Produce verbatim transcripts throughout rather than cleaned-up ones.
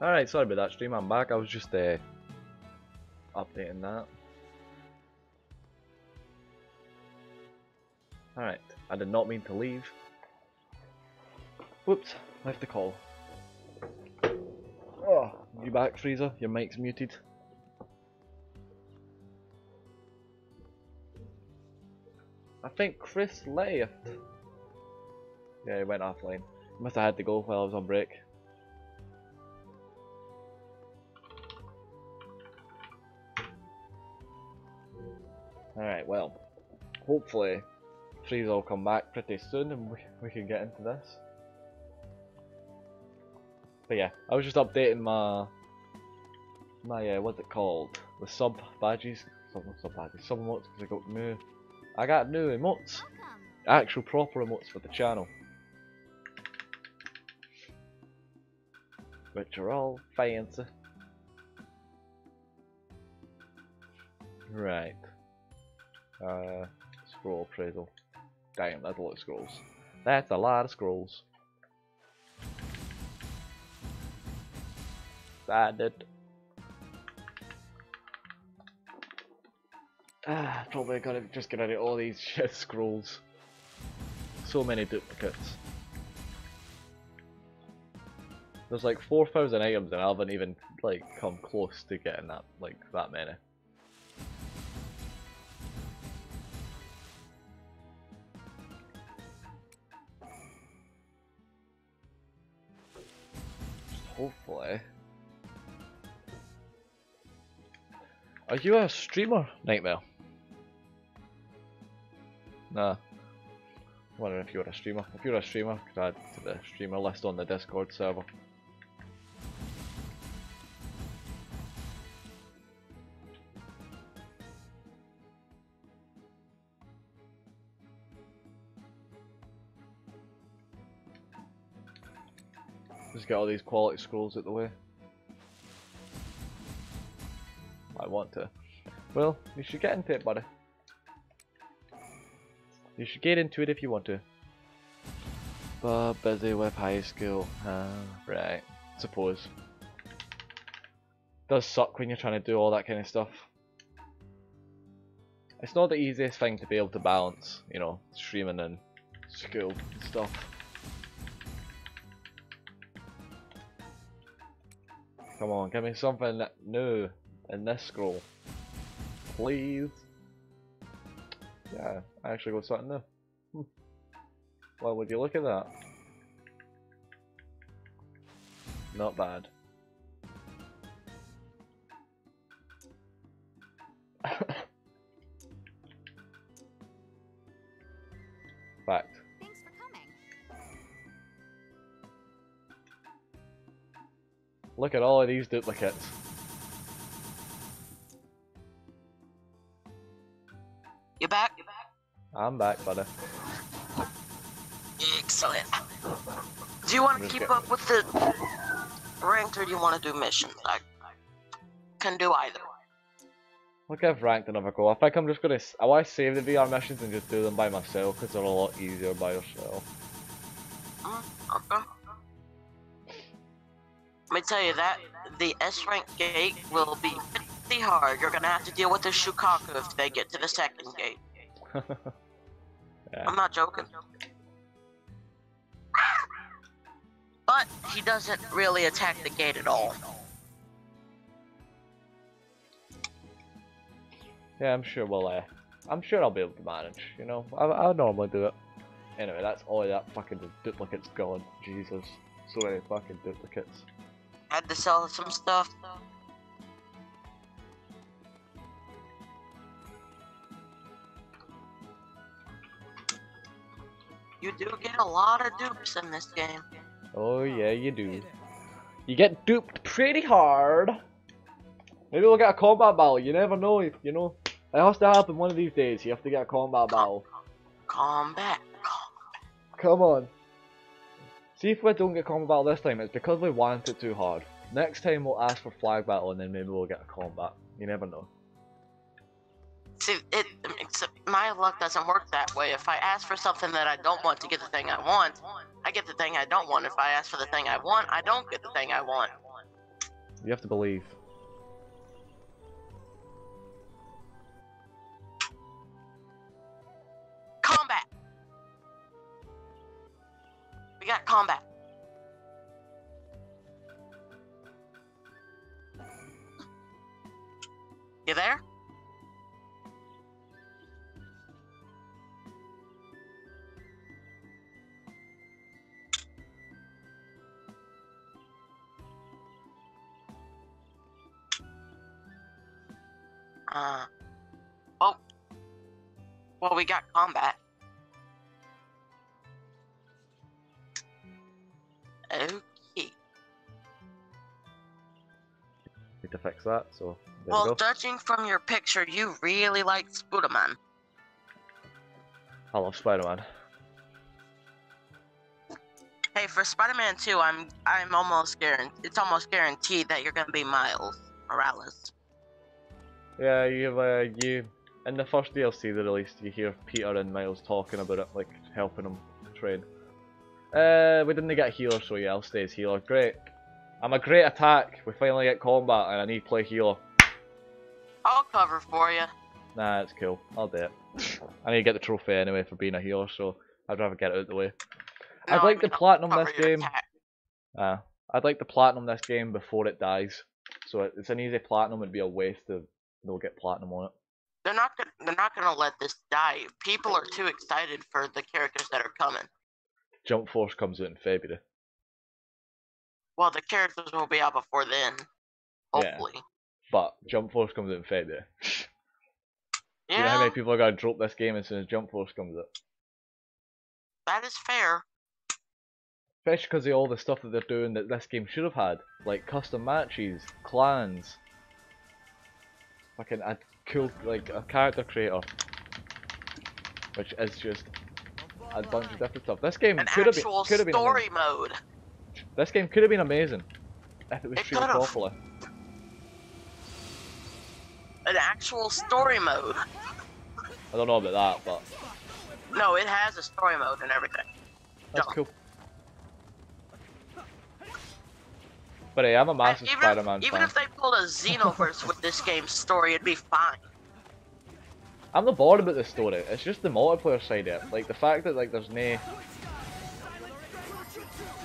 Alright, sorry about that stream, I'm back. I was just uh, updating that. Alright, I did not mean to leave. Whoops, left the call. Oh, you back, Freezer? Your mic's muted. I think Chris left. Yeah, he went offline. He must have had to go while I was on break. Alright, well, hopefully Freezer will come back pretty soon and we, we can get into this. But yeah, I was just updating my, my uh, what's it called, the sub badges, sub, sub badges, sub emotes, because I got new, I got new emotes, actual proper emotes for the channel, which are all fancy. Right, uh, scroll appraisal, damn, that's a lot of scrolls, that's a lot of scrolls. Added. Ah, probably gotta just get out of all these shit scrolls. So many duplicates. There's like four thousand items, and I haven't even like come close to getting that like that many. Hopefully. Are you a streamer, Nightmare? Nah. I'm wondering if you're a streamer. If you're a streamer, could add to the streamer list on the Discord server. Just get all these quality scrolls out the way. I want to. Well, you should get into it, buddy. You should get into it if you want to. But busy with high school. Uh, right, suppose. Does suck when you're trying to do all that kind of stuff. It's not the easiest thing to be able to balance, you know, streaming and school stuff. Come on, give me something new. In this scroll, please. Yeah, I actually got something there. Hmm. Well, would you look at that? Not bad. Fact. Thanks for coming. Look at all of these duplicates. You're back. You're back. I'm back, buddy. Excellent. Do you want to keep up with the ranked or do you want to do mission? I, I can do either. Look, I've ranked another go. I think I'm just gonna. I want to save the V R missions and just do them by myself because they're a lot easier by yourself. Mm, okay. Let me tell you that the S rank gate will be. Hard. You're gonna have to deal with the Shukaku if they get to the second gate. Yeah. I'm not joking. But he doesn't really attack the gate at all. Yeah, I'm sure we'll. Uh, I'm sure I'll be able to manage. You know, I I'll normally do it. Anyway, that's all of that fucking duplicates gone. Jesus, so many fucking duplicates. Had to sell some stuff though. You do get a lot of dupes in this game. Oh yeah, you do. You get duped pretty hard. Maybe we'll get a combat battle. You never know, if, you know. It has to happen one of these days. You have to get a combat battle. Combat. Come on. See if we don't get combat battle this time. It's because we want it too hard. Next time we'll ask for flag battle, and then maybe we'll get a combat. You never know. See, it, except my luck doesn't work that way. If I ask for something that I don't want to get the thing I want, I get the thing I don't want. If I ask for the thing I want, I don't get the thing I want. You have to believe. Combat! We got combat. You there? Uh, oh, well, we got combat. Okay. Need to fix that, so there well, we go. Judging from your picture, you really like Spider-Man. I love Spider-Man. Hey, for Spider-Man two, I'm I'm almost guaranteed. It's almost guaranteed that you're gonna be Miles Morales. Yeah, you've, uh, you, in the first D L C they released, you hear Peter and Miles talking about it, like, helping him train. Uh, we didn't get healer, so yeah, I'll stay as healer. Great. I'm a great attack. We finally get combat, and I need to play healer. I'll cover for you. Nah, it's cool. I'll do it. I need to get the trophy anyway for being a healer, so I'd rather get it out of the way. No, I'd like I mean, to platinum this game. Uh, I'd like to platinum this game before it dies. So it's an easy platinum, it'd be a waste of... They'll get platinum on it. They're not gonna, they're not gonna let this die. People are too excited for the characters that are coming. Jump Force comes out in February. Well, the characters will be out before then. Hopefully. Yeah, but Jump Force comes out in February. Yeah. Do you know how many people are gonna drop this game as soon as Jump Force comes out? That is fair. Especially because of all the stuff that they're doing that this game should have had. Like custom matches, clans. Fucking a cool, like, a character creator, which is just a bunch of different stuff. This game could have been could have been story mode. This game could have been amazing if it was treated properly. An actual story mode. I don't know about that, but no, it has a story mode and everything. That's cool. But hey, I'm a massive Spider-Man fan. Even if they pulled a Xenoverse with this game's story, it'd be fine. I'm not bored about the story. It's just the multiplayer side of it. Like the fact that like there's no,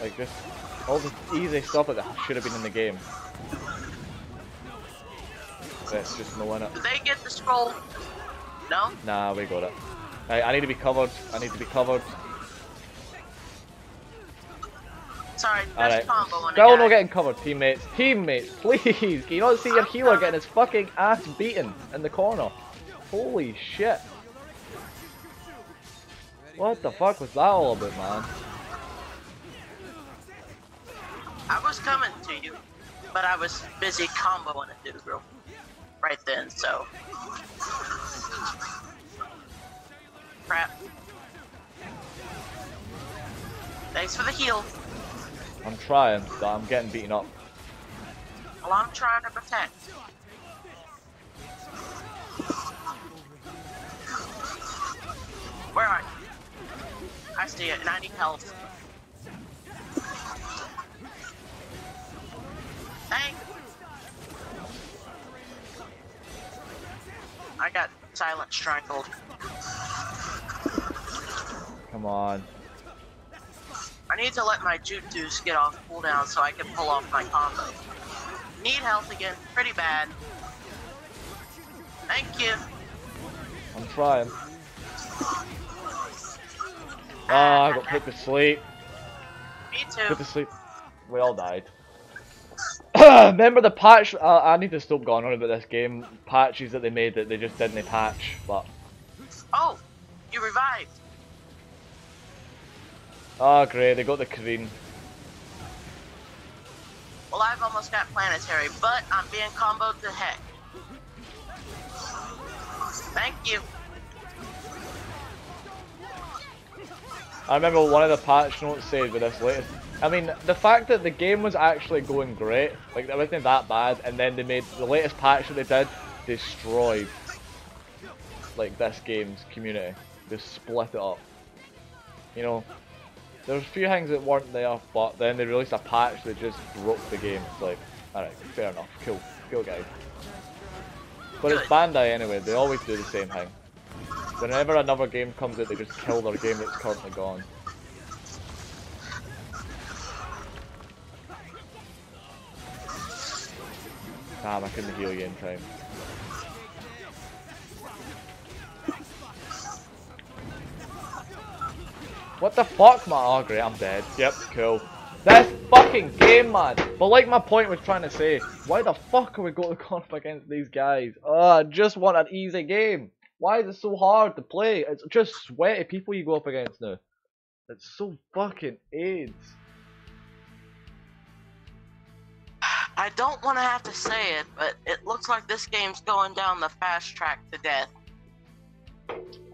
like just all the easy stuff that should have been in the game. But it's just no in it. Did they get the scroll? No. Nah, we got it. I, I need to be covered. I need to be covered. Sorry, there's combo on the guy. Still not getting covered, teammates. Teammates, please! Can you not see your healer getting his fucking ass beaten in the corner? Holy shit. What the fuck was that all about, man? I was coming to you, but I was busy comboing a dude real right then, so... Crap. Thanks for the heal. I'm trying, but I'm getting beaten up. Well, I'm trying to protect. Where are you? I see it, and I need health. Dang! I got silent strangled. Come on. I need to let my jutsus get off cooldown so I can pull off my combo. Need health again, pretty bad. Thank you. I'm trying. Oh, I got put to sleep. Me too. Put to sleep. We all died. Remember the patch? Uh, I need to stop going on about this game. Patches that they made that they just didn't patch, but. Oh, you revived. Oh great, they got the Korean. Well, I've almost got planetary, but I'm being comboed to heck. Thank you. I remember one of the patch notes said with this latest. I mean, the fact that the game was actually going great, like it wasn't that bad, and then they made the latest patch that they did destroyed like this game's community. They split it up. You know. There's a few things that weren't there, but then they released a patch that just broke the game. It's like, Alright, fair enough. Cool. Cool guy. But it's Bandai anyway, they always do the same thing. Whenever another game comes out, they just kill their game that's currently gone. Damn, I couldn't heal you in time. What the fuck, man? Oh great, I'm dead. Yep, cool. This fucking game, man! But like my point was trying to say, why the fuck are we going to go up against these guys? Uh, I just want an easy game. Why is it so hard to play? It's just sweaty people you go up against now. It's so fucking AIDS. I don't want to have to say it, but it looks like this game's going down the fast track to death.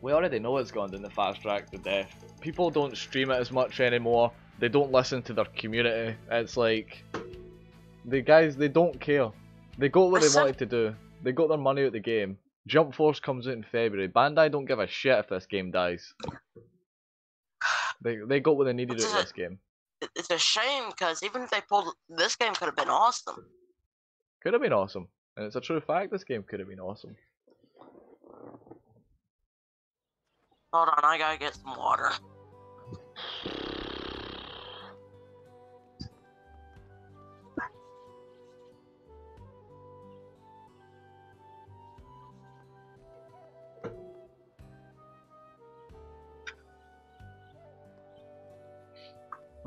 We already know it's gone down the fast track to death. People don't stream it as much anymore. They don't listen to their community. It's like, the guys, they don't care. They got what they wanted to do. They got their money out the game. Jump Force comes out in February. Bandai don't give a shit if this game dies. They they got what they needed out of this game. It's a shame, because even if they pulled, this game could have been awesome. Could have been awesome. And it's a true fact, this game could have been awesome. Hold on, I gotta get some water.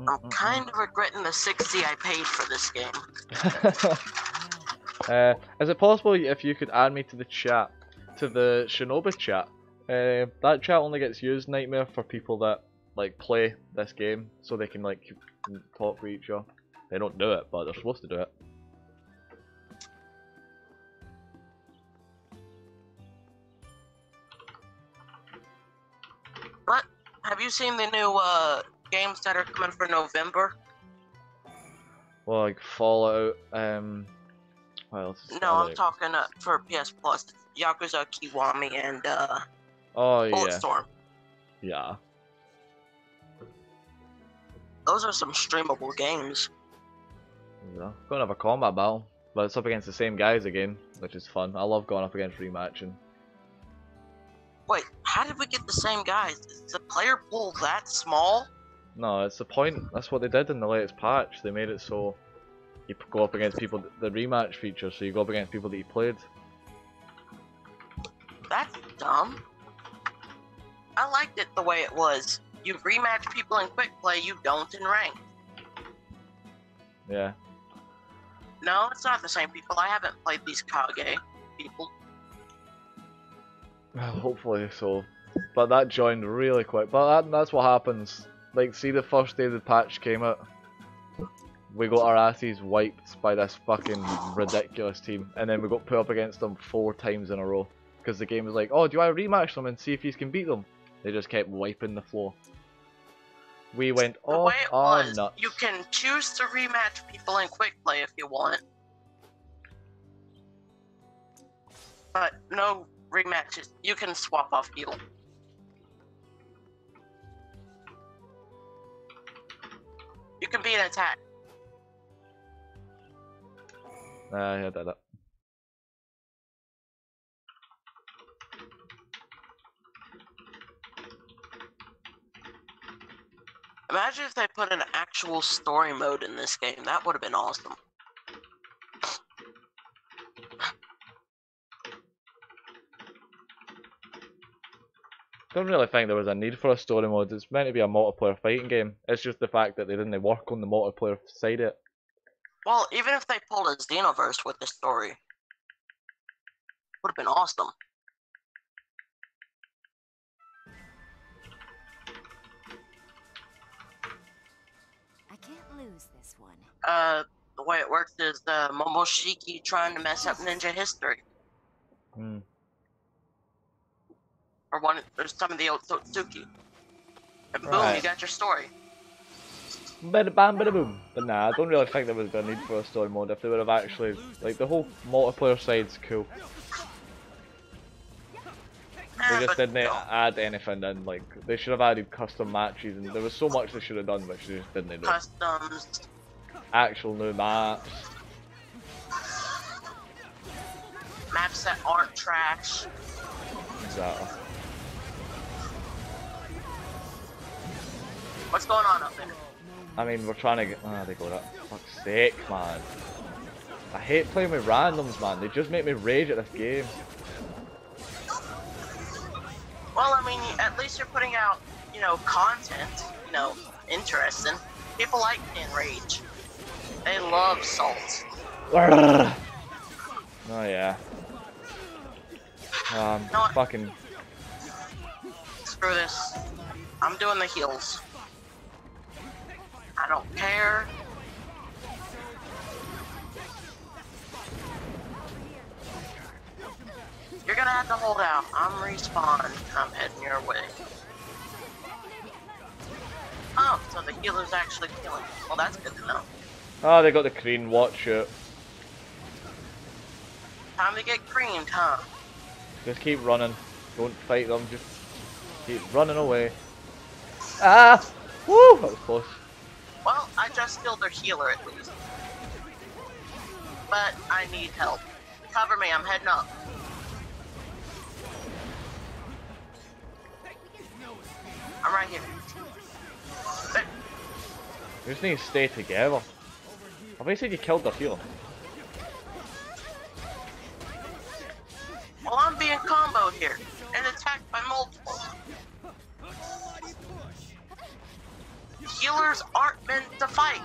I'm kind of regretting the sixty I paid for this game. uh, is it possible if you could add me to the chat, to the Shinobi chat? Uh, that chat only gets used, Nightmare, for people that like play this game, so they can like talk with each other. They don't do it, but they're supposed to do it. What? Have you seen the new uh, games that are coming for November? Well, like Fallout. Um, what else? No, I'm talking uh, for P S Plus. Yakuza Kiwami and uh. Oh, Bullet yeah. Storm. Yeah. Those are some streamable games. Yeah. Gonna have a combat battle, but it's up against the same guys again, which is fun. I love going up against rematching. Wait, how did we get the same guys? Is the player pool that small? No, it's the point. That's what they did in the latest patch. They made it so you go up against people, the rematch feature, so you go up against people that you played. That's dumb. I liked it the way it was. You rematch people in quick play, you don't in rank. Yeah. No, it's not the same people. I haven't played these Kage people. Well, hopefully so. But that joined really quick. But that, that's what happens. Like, see the first day the patch came out? We got our asses wiped by this fucking ridiculous team. And then we got put up against them four times in a row. Because the game was like, oh, do I rematch them and see if you can beat them? They just kept wiping the floor. We went oh, oh nuts. You can choose to rematch people in quick play if you want, but no rematches. You can swap off heal. You can be an attack. Uh, I had that up. Imagine if they put an actual story mode in this game. That would have been awesome. Don't really think there was a need for a story mode. It's meant to be a multiplayer fighting game. It's just the fact that they didn't work on the multiplayer side of it. Well, even if they pulled a Xenoverse with the story, would have been awesome. This one. Uh, the way it works is the Momoshiki trying to mess up ninja history. Hmm. Or one, there's some of the old Totsuki. And boom, right. You got your story. Bada bam, bada boom. But nah, I don't really think there was a need for a story mode. If they would have actually, like, the whole multiplayer side's cool. They just didn't add anything in, like, they should have added custom matches, and there was so much they should have done, which they just didn't know. Customs. Actual new maps. Maps that aren't trash. Exactly. What's going on up there? I mean, we're trying to get... Ah, oh, they got it. Fuck's sake, man. I hate playing with randoms, man. They just make me rage at this game. Well, I mean, at least you're putting out, you know, content. You know, interesting. People like being rage. They love salt. Oh, yeah. Um, no, fucking... Screw this. I'm doing the heals. I don't care. You're gonna have to hold out. I'm respawned. I'm heading your way. Oh, so the healer's actually healing. Well, that's good to know. Oh, they got the cream. Watch it. Time to get creamed, huh? Just keep running. Don't fight them. Just keep running away. Ah! Woo! That was close. Well, I just killed their healer at least. But I need help. Cover me, I'm heading up. I'm right here. There. We just need to stay together. I've basically you killed the healer. Well, I'm being comboed here and attacked by multiple. Healers aren't meant to fight.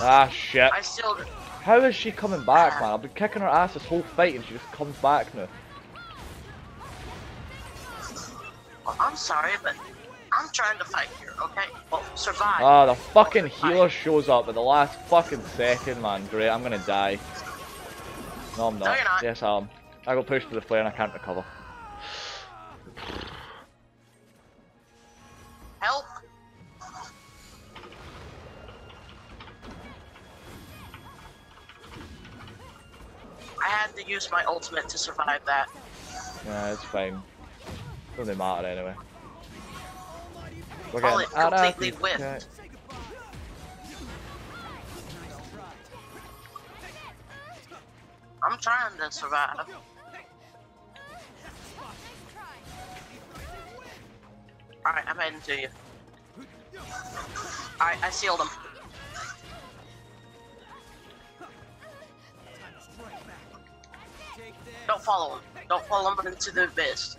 Ah, shit. I still... How is she coming back, man? I've been kicking her ass this whole fight and she just comes back now. Well, I'm sorry, but I'm trying to fight here, okay? Well, survive. Ah, the fucking healer shows up at the last fucking second, man. Great, I'm gonna die. No, I'm not. No, you're not. Yes, I am. I got pushed to the flare and I can't recover. Help! I had to use my ultimate to survive that. Yeah, it's fine. Doesn't matter anyway. We're oh, it completely whiffed. I'm trying to survive. Alright, I'm heading to you. Alright, I sealed him. Don't follow him. Don't follow him into the abyss.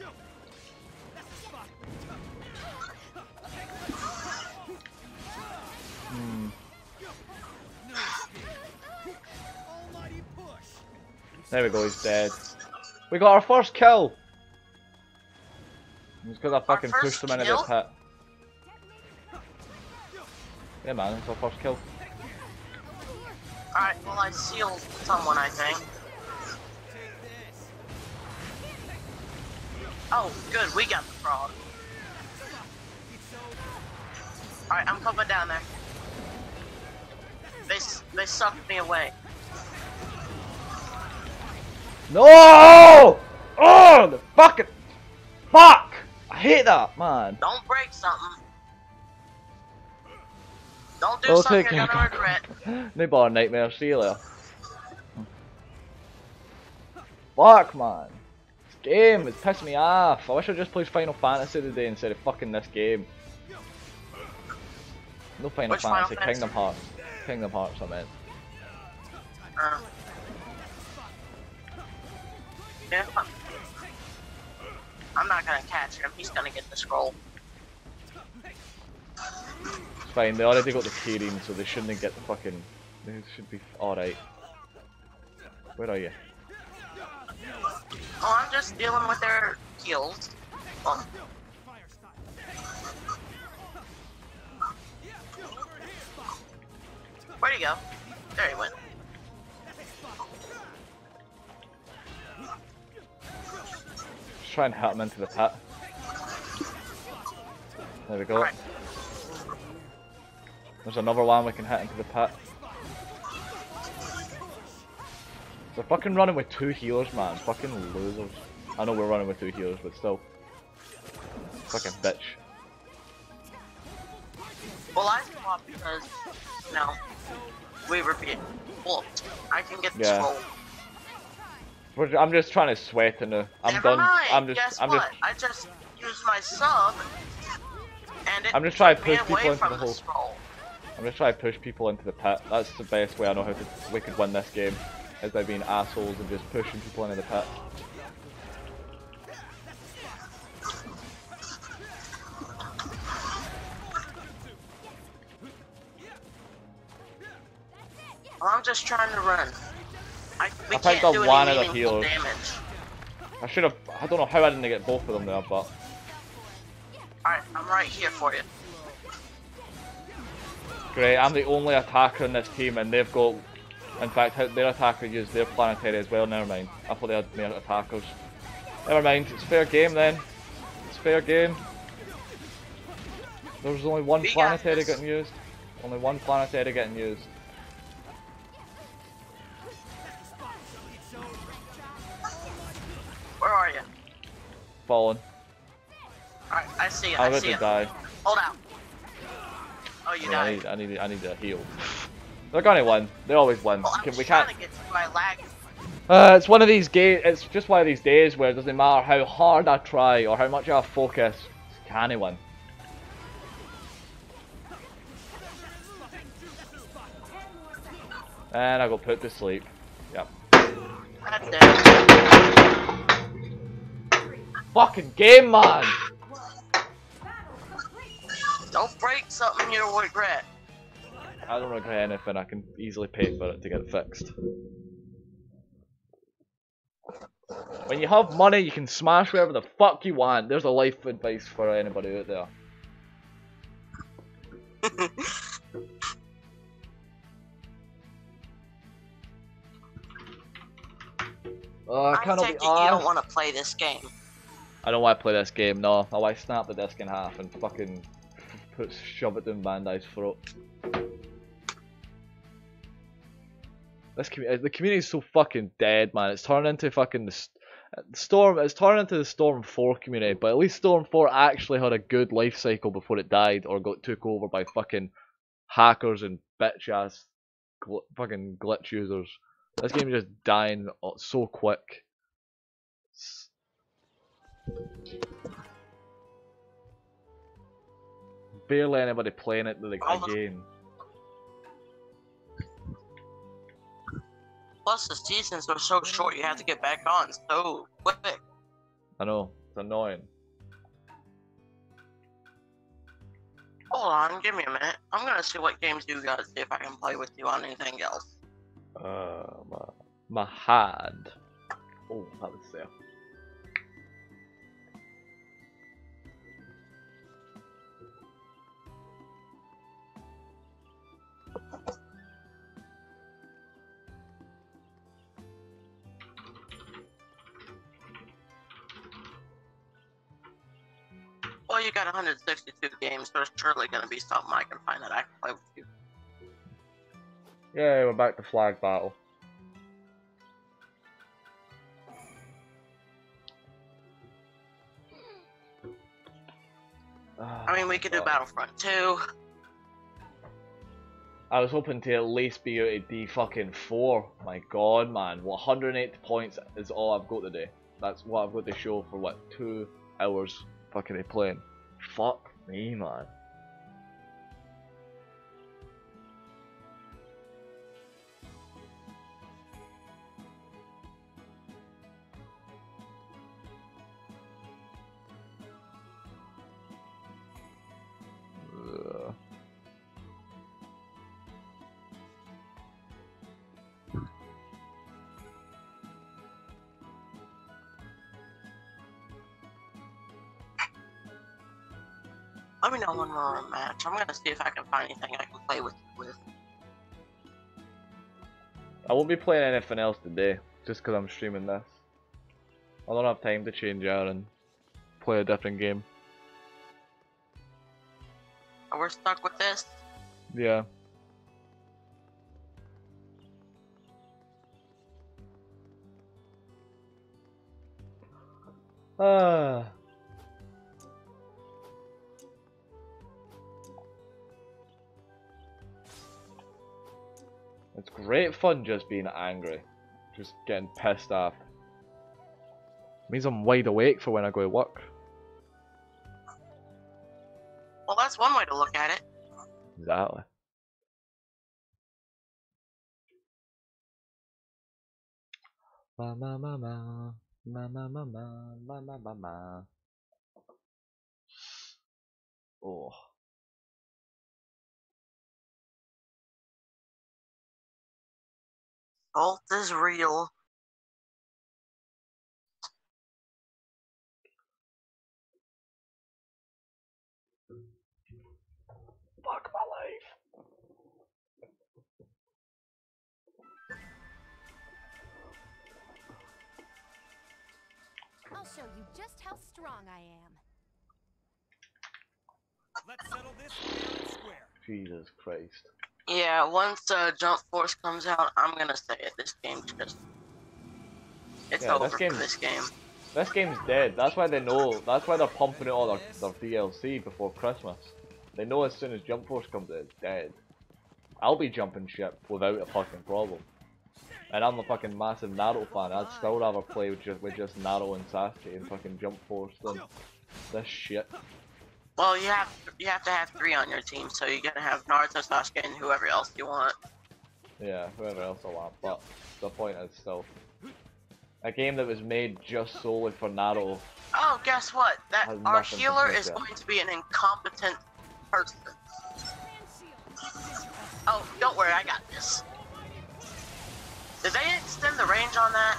Hmm. There we go, he's dead. We got our first kill! It's because I fucking pushed him into the pit. Yeah, man, it's our first kill. Alright, well, I sealed someone, I think. Oh, good, we got the frog. Alright, I'm coming down there. They, they sucked me away. No! Oh, the fucking... Fuck! I hate that, man. Don't break something. Don't do I'll something you're gonna regret. Newborn nightmare, see you later. Fuck, man. This game is pissing me off. I wish I just played Final Fantasy today instead of fucking this game. No Final Which Fantasy, Final Kingdom Hearts. Kingdom Hearts, I meant. Uh, yeah. I'm not gonna catch him, he's gonna get the scroll. It's fine, they already got the Kirin, so they shouldn't get the fucking... They should be... Alright. Where are you? Oh, I'm just dealing with their heals. Oh. Where'd he go? There he went. Try and hit him into the pit. There we go. Right. There's another one we can hit into the pit. They're fucking running with two healers, man. Fucking losers. I know we're running with two healers, but still. Fucking bitch. Well, I swapped because, you know, we were being wolfed. I can get the yeah. scroll. We're, I'm just trying to sweat and uh, I'm Never done. Mind. I'm just. Guess I'm what? Just. I just used my sub, and it I'm just trying to push people into the hole. Scroll. I'm just trying to push people into the pit. That's the best way I know how to, we could win this game, is by being assholes and just pushing people into the pit. I'm just trying to run. I, we I picked can't up do one of the healers. I should have. I don't know how I didn't get both of them there, but. Alright, I'm right here for you. Great, I'm the only attacker in this team, and they've got. In fact, their attacker used their planetary as well. Never mind. I thought they had their attackers. Never mind. It's fair game then. It's fair game. There was only one we planetary getting used. Only one planetary getting used. Where are you? Fallen. Alright, I see you. I, I see you. Die. Hold out. Oh, you I mean, died. I need, I need, I need a heal. They're gonna win. They always win. Well, Can, we can't. To get to my lag. Uh, it's one of these games. It's just one of these days where it doesn't matter how hard I try or how much I focus. Can I win? And I got put to sleep. Yep. That's it. Fucking game, man! Don't break something you'll regret. I don't regret anything. I can easily pay for it to get it fixed. When you have money, you can smash whatever the fuck you want. There's a life advice for anybody out there. uh, I I'm taking you don't want to play this game. I don't want to play this game, no. I want to snap the disc in half and fucking put shove it down Bandai's throat. This com the community's so fucking dead, man. It's turning into fucking the st storm. It's turning into the Storm four community, but at least Storm four actually had a good life cycle before it died or got took over by fucking hackers and bitch ass gl fucking glitch users. This game is just dying so quick. It's barely anybody playing it like the game. Plus the seasons are so short, you have to get back on so quick. I know, it's annoying. Hold on, give me a minute. I'm gonna see what games you got, see if I can play with you on anything else. Uh, my, my hand. Oh, that was there. Well, you got one hundred sixty-two games, there's surely going to be something I can find that I can play with you. Yeah, we're back to flag battle. Oh, I mean, we could do Battlefront two. I was hoping to at least be out at D fucking four. My god, man. one hundred eight points is all I've got today. That's what I've got to show for, what, two hours. Fucking they playing. Fuck me, man. Ugh. Let me know when we're in a match. I'm gonna see if I can find anything I can play with you with. I won't be playing anything else today, just because I'm streaming this. I don't have time to change out and play a different game. Oh, we're stuck with this? Yeah. Ah. It's great fun just being angry. Just getting pissed off. It means I'm wide awake for when I go to work. Well, that's one way to look at it. Exactly. Ma ma ma ma ma ma ma ma ma ma ma. Oh. Alt is real. Fuck my life. I'll show you just how strong I am. Let's settle this fair and square. Jesus Christ. Yeah, once uh, Jump Force comes out, I'm gonna say it. This game just—it's yeah, over this game, for this game. This game's dead. That's why they know. That's why they're pumping out all their, their D L C before Christmas. They know as soon as Jump Force comes out, it's dead. I'll be jumping ship without a fucking problem. And I'm a fucking massive Naruto fan. I'd still rather play with just with just Naruto and Sasuke and fucking Jump Force than this shit. Well, you have you have to have three on your team, so you're gonna have Naruto, Sasuke, and whoever else you want. Yeah, whoever else I want. But the point is still a game that was made just solely for Naruto. Oh, guess what? That our healer is going to be an incompetent person. Oh, don't worry, I got this. Did they extend the range on that?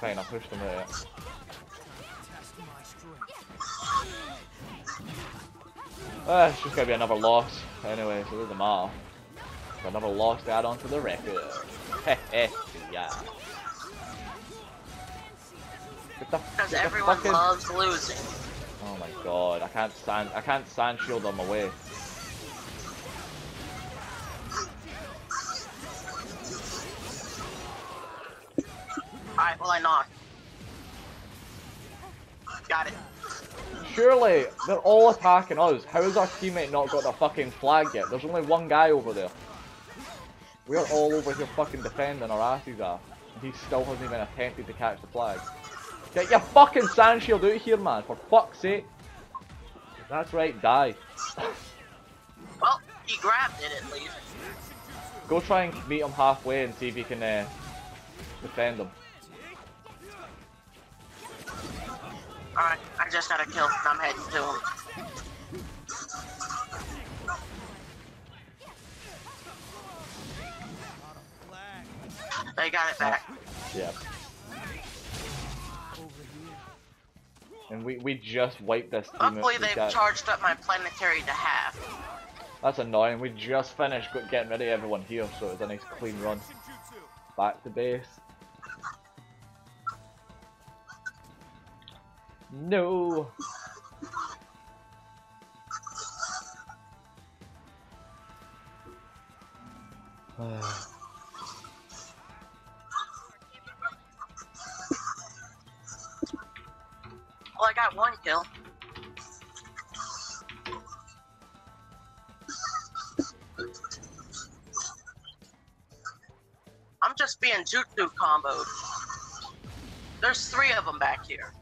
Fine, I pushed them there. Uh, it's just gonna be another loss. Anyway, so there's a mile. Another loss to add on to the record. Heh yeah. Because everyone fucking... loves losing. Oh my god, I can't stand I can't stand shield on my way. Alright, well I knocked. Got it. Surely, they're all attacking us. How has our teammate not got their fucking flag yet? There's only one guy over there. We're all over here fucking defending our asses off. And he still hasn't even attempted to catch the flag. Get your fucking sand shield out of here, man, for fuck's sake. That's right, die. Well, he grabbed it at least. Go try and meet him halfway and see if you can uh, defend him. Alright, I just got a kill, and I'm heading to him. They got it back. Yeah. And we, we just wiped this team. Hopefully they've got... charged up my planetary to half. That's annoying, we just finished getting rid of everyone here, so it was a nice clean run. Back to base. No. Well, I got one kill. I'm just being jutsu comboed. There's three of them back here.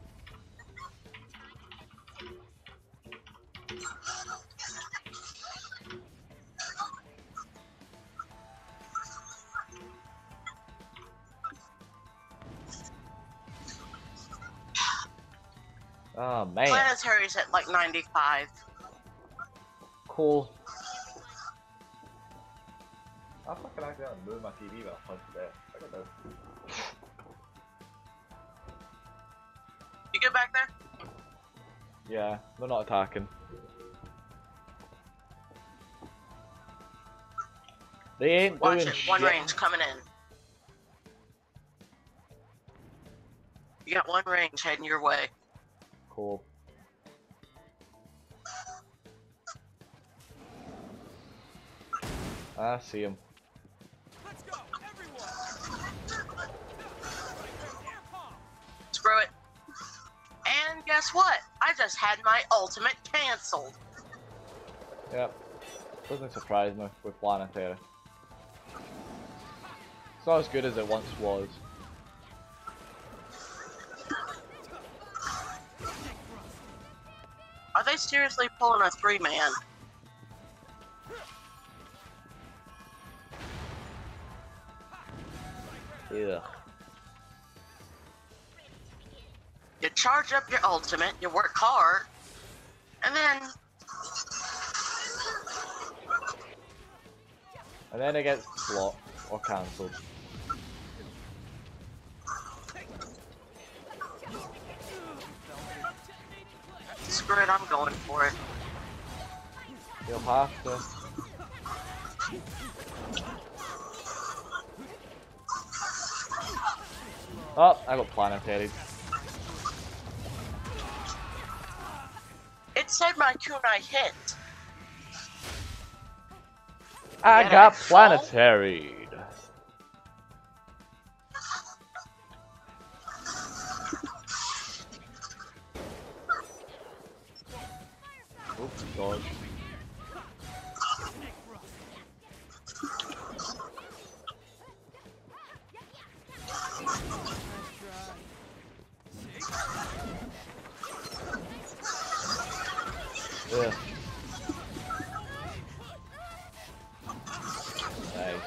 Oh man. Planetary's at like ninety-five. Cool. I fucking actually haven't moved my T V about punch there. I don't know. You get back there? Yeah, we're not attacking. They ain't Watch doing it. Shit. One range coming in. You got one range heading your way. Cool. I see him. Let's go, everyone. Screw it. And guess what? I just had my ultimate cancelled. Yep. Doesn't surprise me with Planetary. It's not as good as it once was. Are they seriously pulling a three-man? Yeah. You charge up your ultimate, you work hard, and then... And then it gets blocked or cancelled. Screw it, I'm going for it. You'll have to. Oh, I got planetary. It said my kunai hit. I got planetary. God. Yeah. Nice,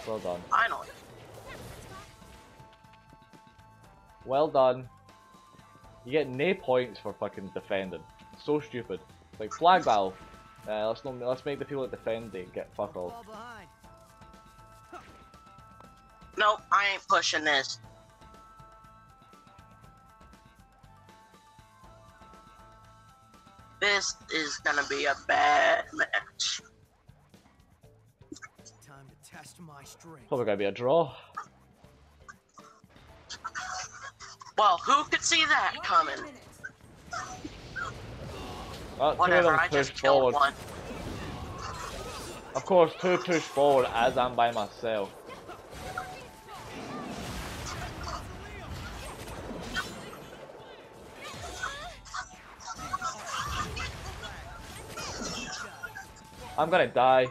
well done. Finally. Well done. You get no points for fucking defending. It's so stupid. It's like flag battle. Uh, let's, not, let's make the people that defend it get fuck off. Nope, I ain't pushing this. This is gonna be a bad match. Time to test my strength. Probably gonna be a draw. Well, who could see that coming? Uh, Whatever, I just killed one. Of course, two push forward as I'm by myself. I'm gonna die.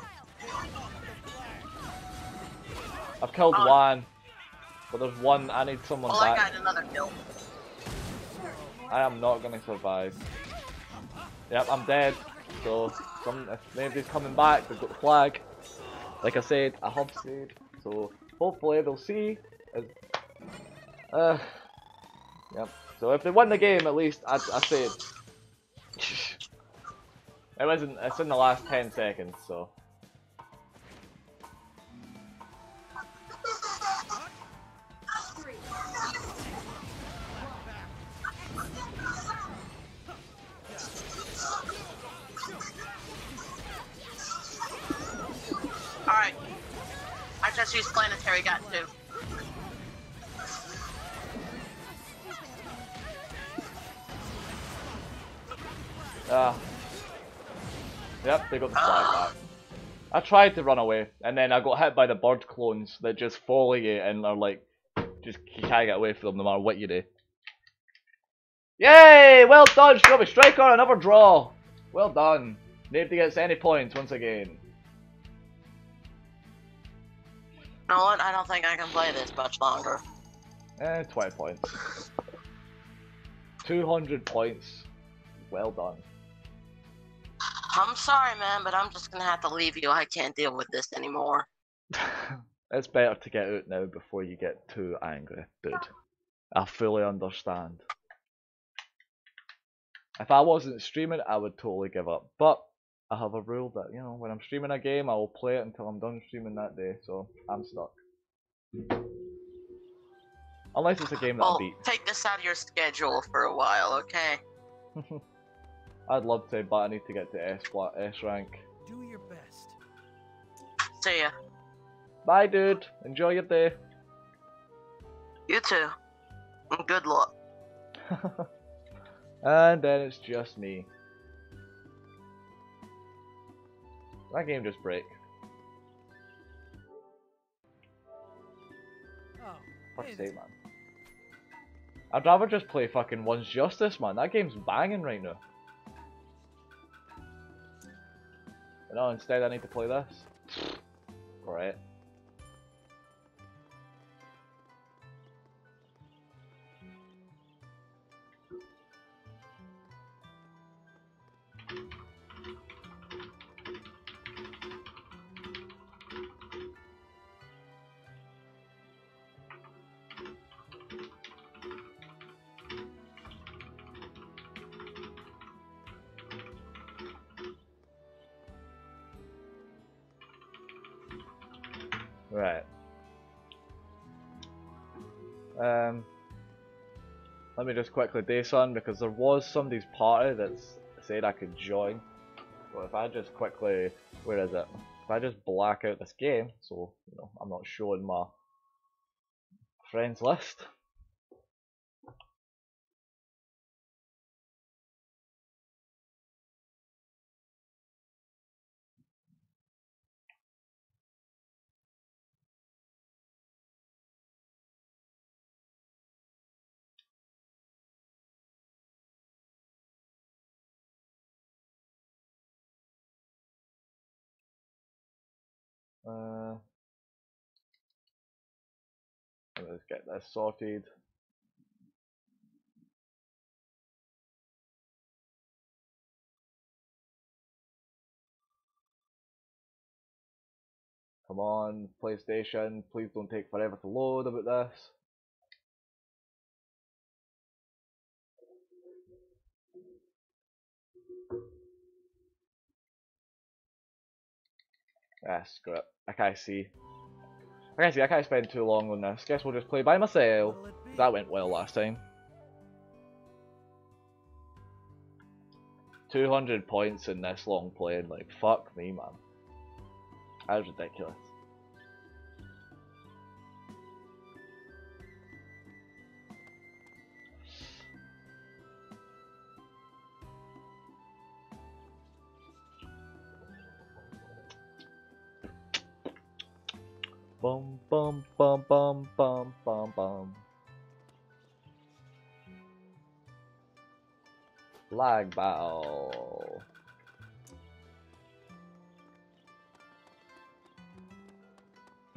I've killed um, one, but there's one. I need someone oh, back. I got another kill. I am not gonna survive. Yep, I'm dead, so some, if nobody's coming back, they've got the flag. Like I said, I have saved, so hopefully they'll see. Uh, yep, so if they win the game, at least, I, I saved. It wasn't, it's in the last ten seconds, so. She's planetary got to. Ah. Uh, yep, they got the flag back. I tried to run away, and then I got hit by the bird clones that just follow you and are like, just you can't get away from them no matter what you do. Yay! Well done, Shinobi Striker, another draw. Well done. Nobody gets any points once again. You know what? I don't think I can play this much longer. Eh, twenty points. two hundred points. Well done. I'm sorry, man, but I'm just gonna have to leave you. I can't deal with this anymore. It's better to get out now before you get too angry, dude. I fully understand. If I wasn't streaming, I would totally give up. But I have a rule that, you know, when I'm streaming a game, I will play it until I'm done streaming that day, so I'm stuck. Unless it's a game that well, I beat. Take this out of your schedule for a while, okay? I'd love to, but I need to get to S, S rank. Do your best. See ya. Bye, dude. Enjoy your day. You too. And good luck. And then it's just me. That game just break. Oh, fuck's sake, man. I'd rather just play fucking One's Justice, man. That game's banging right now. But no, instead I need to play this. Great. Right. Um, let me just quickly do something, because there was somebody's party that's said I could join. So if I just quickly, where is it? If I just black out this game, so you know I'm not showing my friends list. Uh, let's get this sorted. Come on, PlayStation, please don't take forever to load about this. Ah, screw it. I can't see. I can't see, I can't spend too long on this. Guess we'll just play by myself. That went well last time. two hundred points in this long playing, like, fuck me, man. That was ridiculous. Bum bum bum bum bum bum bum. Lag battle.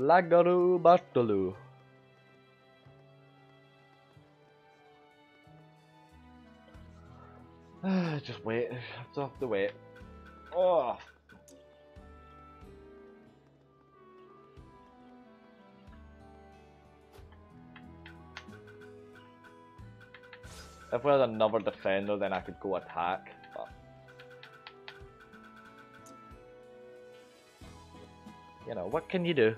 Laggaroo battle. Just wait. I have to wait. Oh. If we had another defender, then I could go attack. But you know, what can you do?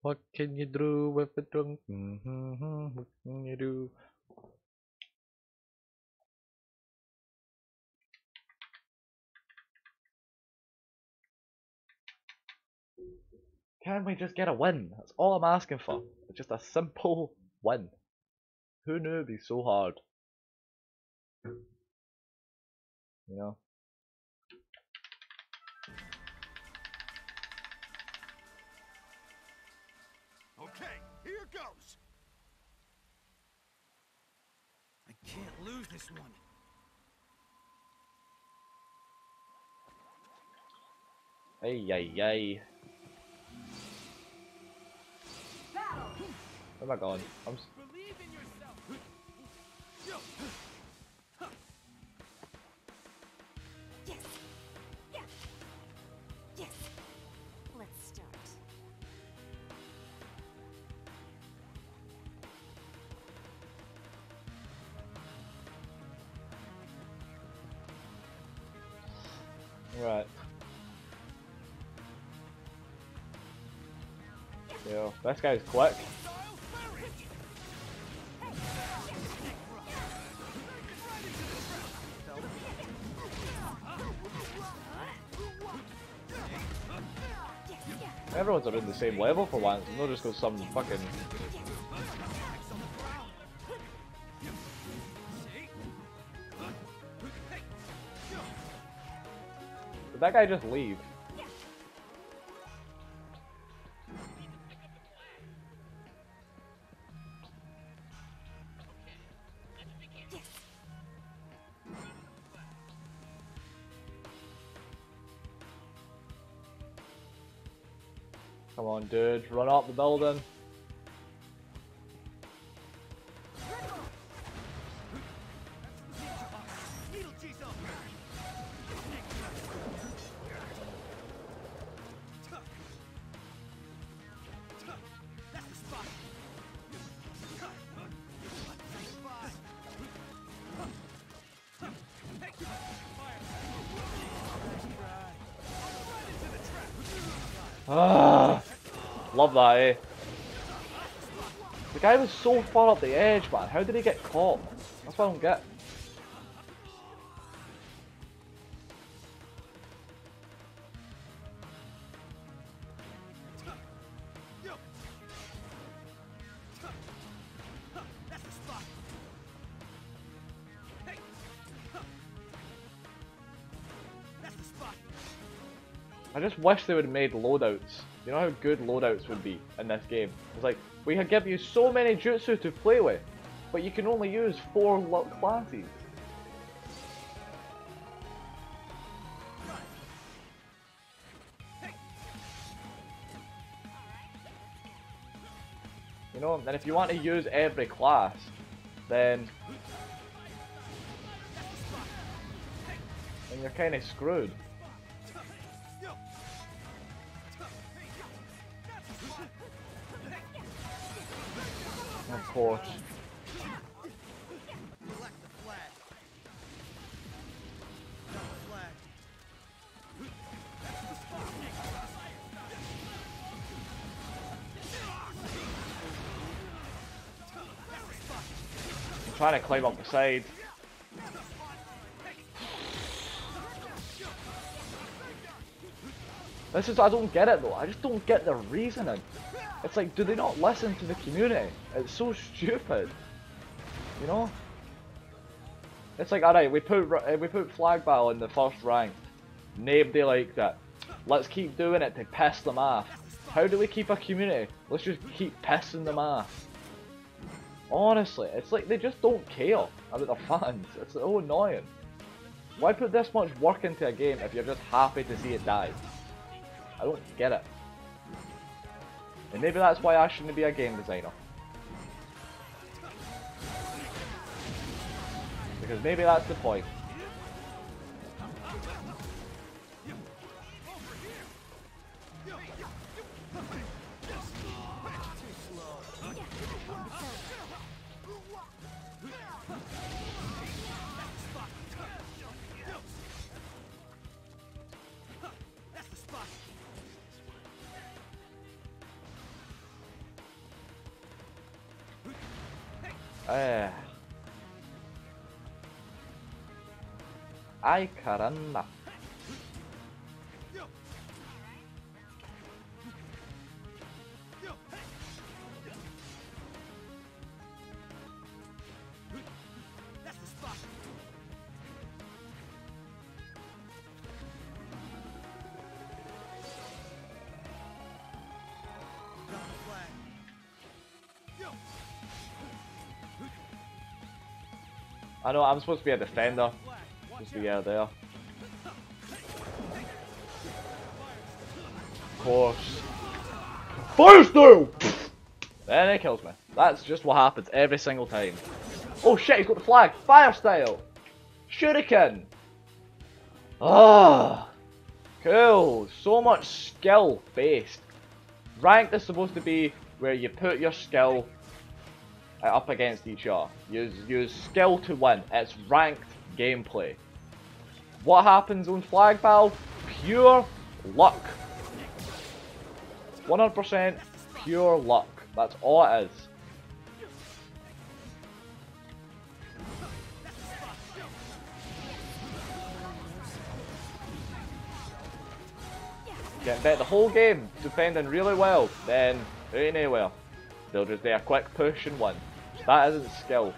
What can you do with a drunk? Mm-hmm, what can you do? Can we just get a win? That's all I'm asking for. It's just a simple win. Who knew it'd be so hard? You know? Okay, here goes. I can't lose this one. Ay, ay, ay. Oh my god, I'm s- Believe in yourself. Yes. Yes. Yes. Let's start. Right. Yo, this guy's quick. Everyone's around the same level for once, I'm not just got some fucking... Did that guy just leave? Come on, dude, run up the building. Ah, love that, eh? The guy was so far up the edge, man. How did he get caught? That's what I don't get. I just wish they would have made loadouts. You know how good loadouts would be in this game? It's like, we could give you so many jutsu to play with, but you can only use four classes. You know, and if you want to use every class, then, then you're kind of screwed. Of course. I'm trying to climb up the side. This is, I don't get it though, I just don't get the reasoning. It's like, do they not listen to the community? It's so stupid, you know? It's like, alright, we put we put flag battle in the first rank. Nobody liked it. Let's keep doing it to piss them off. How do we keep a community? Let's just keep pissing them off. Honestly, it's like they just don't care about their fans. It's so annoying. Why put this much work into a game if you're just happy to see it die? I don't get it. And maybe that's why I shouldn't be a game designer. Because maybe that's the point. Uh, ay caramba. I know, I'm supposed to be a defender. Just to get out there. Of course. Fire steel! Then it kills me. That's just what happens every single time. Oh shit, he's got the flag! Fire style! Shuriken! Ah! Cool! So much skill based. Ranked is supposed to be where you put your skill up against each other. Use use skill to win. It's ranked gameplay. What happens on flag battle? Pure luck. one hundred percent pure luck. That's all it is. Get bet the whole game defending really well, then it ain't anywhere. They'll just do a quick push and win. That isn't skill.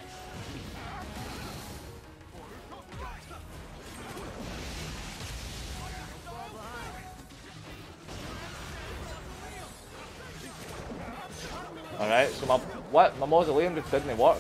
Alright, so my what my mausoleum just didn't work.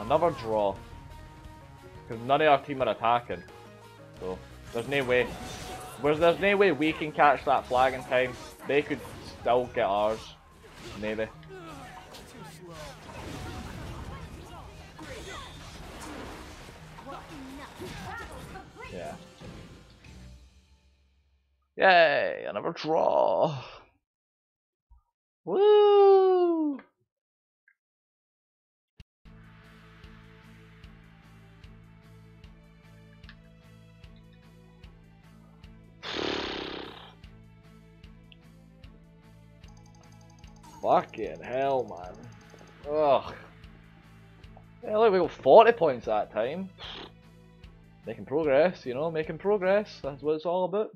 Another draw. Because none of our team are attacking. So, there's no way. Whereas there's no way we can catch that flag in time. They could still get ours. Maybe. Yeah. Yay! Another draw! Woo! Fucking hell, man. Ugh. Yeah, look, we got forty points that time. Making progress, you know, making progress. That's what it's all about.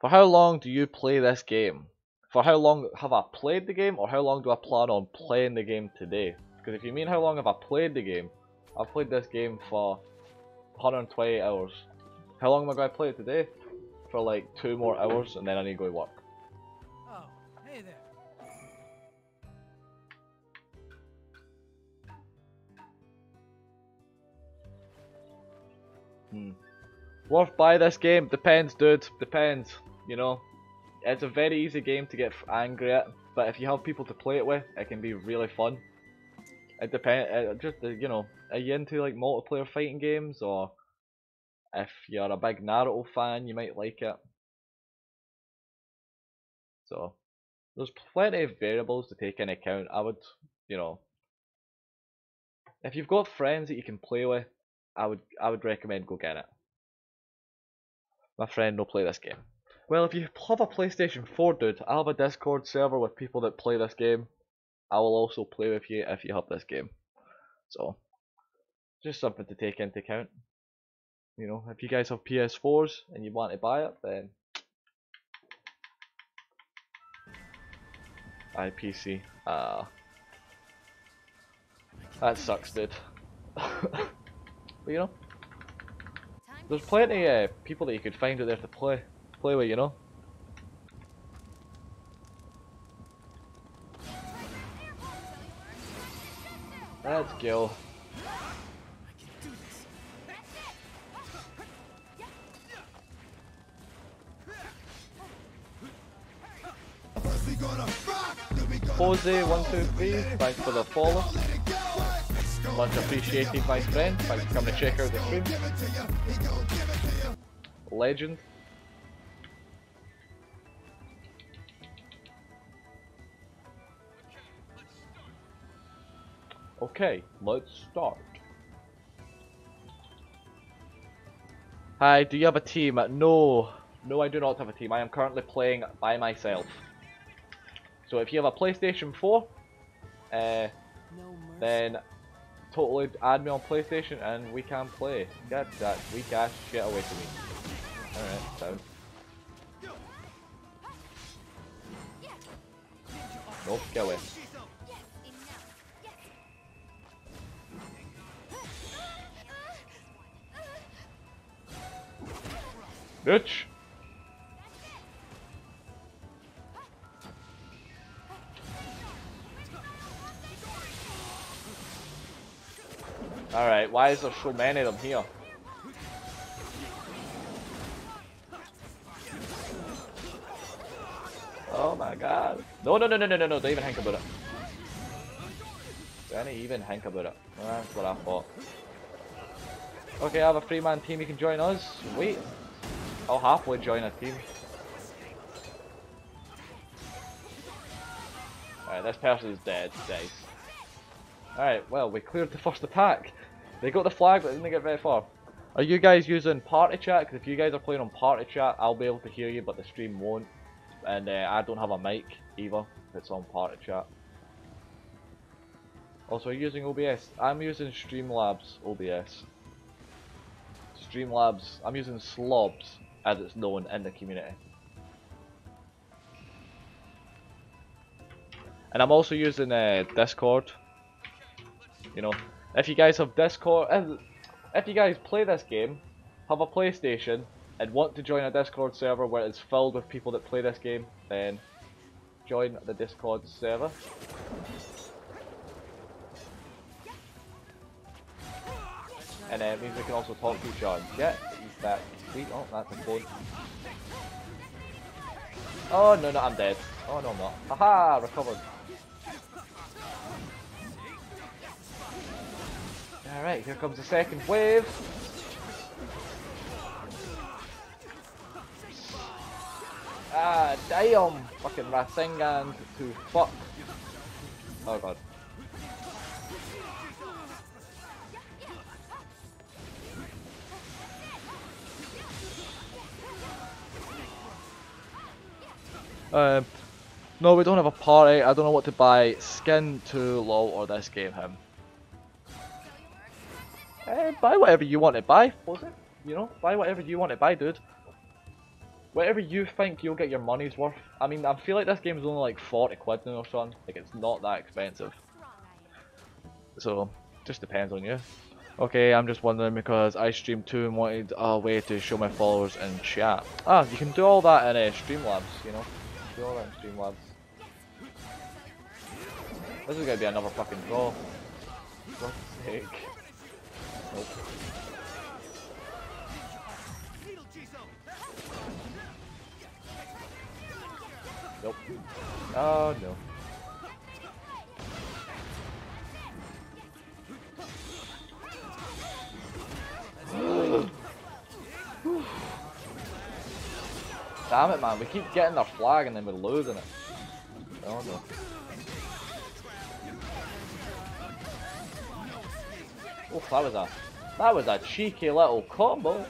For how long do you play this game? For how long have I played the game, or how long do I plan on playing the game today? Because if you mean how long have I played the game, I've played this game for one hundred twenty hours. How long am I going to play it today? For like two more hours, and then I need to go to work. Oh, hey there. Hmm. Worth buy this game? Depends, dude. Depends. You know, it's a very easy game to get angry at, but if you have people to play it with, it can be really fun. It depends. It just, you know, are you into like multiplayer fighting games, or if you're a big Naruto fan, you might like it. So there's plenty of variables to take into account. I would, you know, if you've got friends that you can play with, I would, I would recommend go get it. My friend don't play this game. Well, if you have a PlayStation four, dude, I'll have a Discord server with people that play this game. I will also play with you if you have this game. So, just something to take into account. You know, if you guys have P S fours and you want to buy it, then I P C. Ah, uh, that sucks, dude. But you know, there's plenty of uh, people that you could find out there to play, play with, you know. Let's go. Jose one two three, thanks for the follow. Much appreciated, my friend. Thanks for coming to check out the stream. Legend. Okay, let's start. Hi, do you have a team? No, no, I do not have a team. I am currently playing by myself. So if you have a PlayStation four, uh, then totally add me on PlayStation and we can play. Get that weak ass shit away from me. Alright, down. Nope, get away. Bitch! Alright, why is there so many of them here? Oh my god. No, no, no, no, no, no, no, don't even think about it. Don't even think about it. That's what I thought. Okay, I have a three man team, you can join us. Wait. I'll halfway join a team. Alright, this person is dead. Nice. Alright, well, we cleared the first attack. They got the flag, but they didn't get very far. Are you guys using party chat? Because if you guys are playing on party chat, I'll be able to hear you, but the stream won't. And uh, I don't have a mic either if it's on party chat. Also, are you using O B S? I'm using Streamlabs O B S. Streamlabs, I'm using Slobs as it's known in the community. And I'm also using uh, Discord. You know, if you guys have Discord, if, If you guys play this game, have a PlayStation, and want to join a Discord server where it's filled with people that play this game, then join the Discord server. And it means we can also talk to each other. Yeah, he's back. Sweet. Oh, that's a phone. Oh, no, no, I'm dead. Oh, no, I'm not. Aha, recovered. Alright, here comes the second wave. Ah, damn! Fucking Rasengan to fuck. Oh god. Um, no, we don't have a party. I don't know what to buy. Skin to LOL or this game him. Eh, buy whatever you want to buy. Was it? You know, buy whatever you want to buy, dude. Whatever you think you'll get your money's worth. I mean, I feel like this game's only like forty quid now or something. Like, it's not that expensive. So, just depends on you. Okay, I'm just wondering because I streamed too and wanted a way to show my followers in chat. Ah, you can do all that in uh, Streamlabs, you know. Do all that in Streamlabs. This is gonna be another fucking draw. For God's sake. Nope. Nope. Oh no. Damn it, man, we keep getting their flag and then we're losing it. Oh no. Oh, that was a that was a cheeky little combo.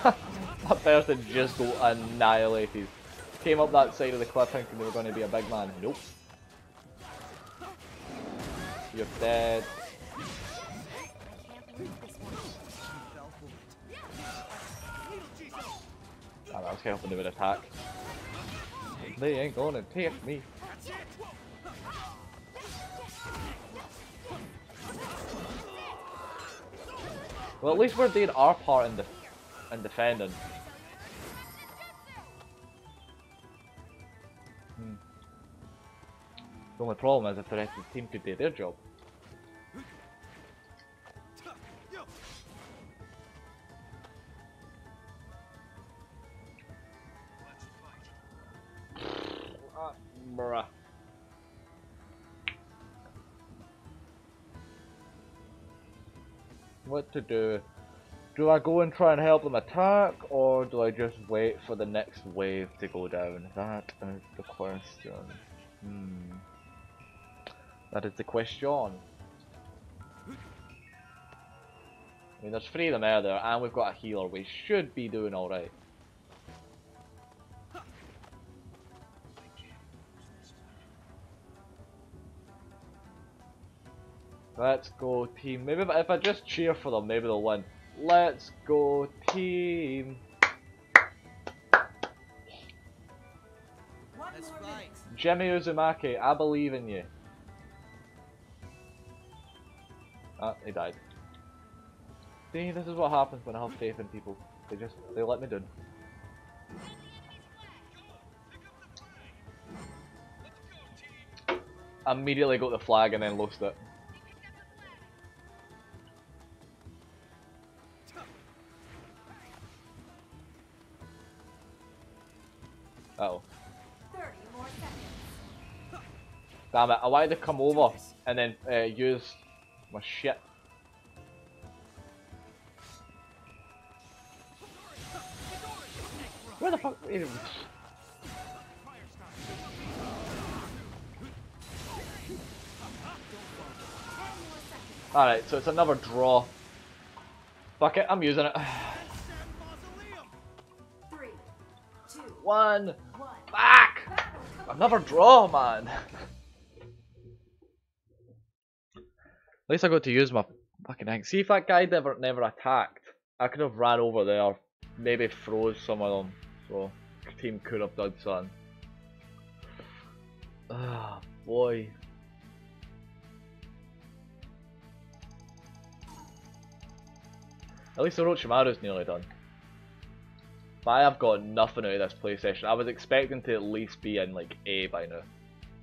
That person just got annihilated. Came up that side of the cliff thinking they were going to be a big man. Nope. You're dead. Damn, I was helping them with attack. They ain't gonna take me. Well, at least we're doing our part in the and defending. Hmm. The only problem is if the rest of the team could do their job. Ah, bruh. What to do? Do I go and try and help them attack, or do I just wait for the next wave to go down? That is the question. Hmm. That is the question. I mean, there's three of them out there, and we've got a healer. We should be doing alright. Let's go, team. Maybe if I just cheer for them, maybe they'll win. Let's go, team! Right. Jimmy Uzumaki, I believe in you. Ah, he died. See, this is what happens when I have faith in people. They just, they let me down. Immediately got the flag and then lost it. Uh oh. Damn it, I wanted to come over and then uh, use my shit. Where the fuck is it? Alright, so it's another draw. Fuck it, I'm using it. One. Back! Another draw, man! At least I got to use my fucking thing. See if that guy never, never attacked. I could have ran over there. Maybe froze some of them. So, the team could have done something. Ah, boy. At least the Orochimaru's nearly done. But I have got nothing out of this play session. I was expecting to at least be in like A by now.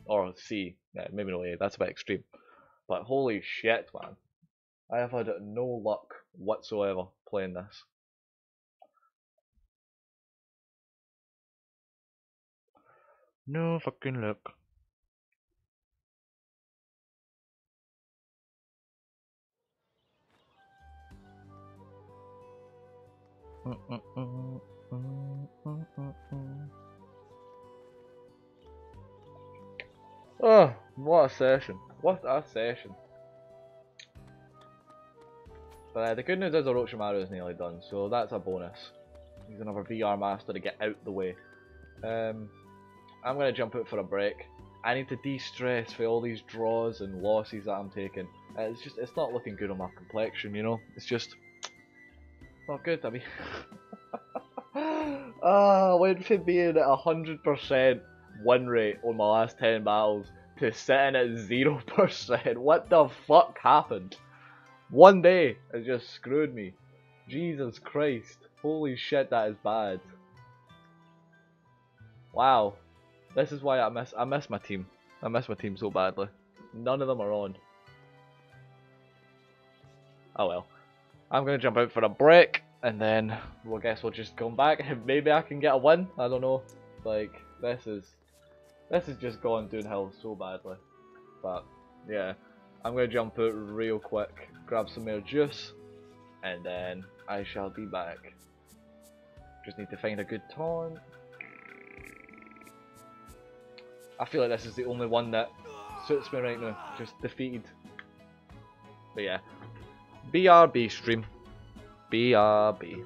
Or C. Yeah, maybe not A, that's a bit extreme. But holy shit, man. I have had no luck whatsoever playing this. No fucking luck. Uh, uh, uh, uh, uh, uh, uh. Oh, what a session. What a session. But uh, the good news is Orochimaru is nearly done, so that's a bonus. He's another V R master to get out the way. Um, I'm going to jump out for a break. I need to de-stress for all these draws and losses that I'm taking. Uh, it's just, it's not looking good on my complexion, you know? It's just... not good, I mean. Ah, I went from being at a hundred percent win rate on my last ten battles to sitting at zero percent. What the fuck happened? One day it just screwed me. Jesus Christ. Holy shit, that is bad. Wow. This is why I miss I miss my team. I miss my team so badly. None of them are on. Oh well. I'm going to jump out for a break, and then well, I guess we'll just come back and maybe I can get a win, I don't know. Like, this is, this is just gone downhill so badly. But, yeah, I'm going to jump out real quick, grab some more juice, and then I shall be back. Just need to find a good taunt. I feel like this is the only one that suits me right now, just defeated. But yeah. B R B stream. B R B.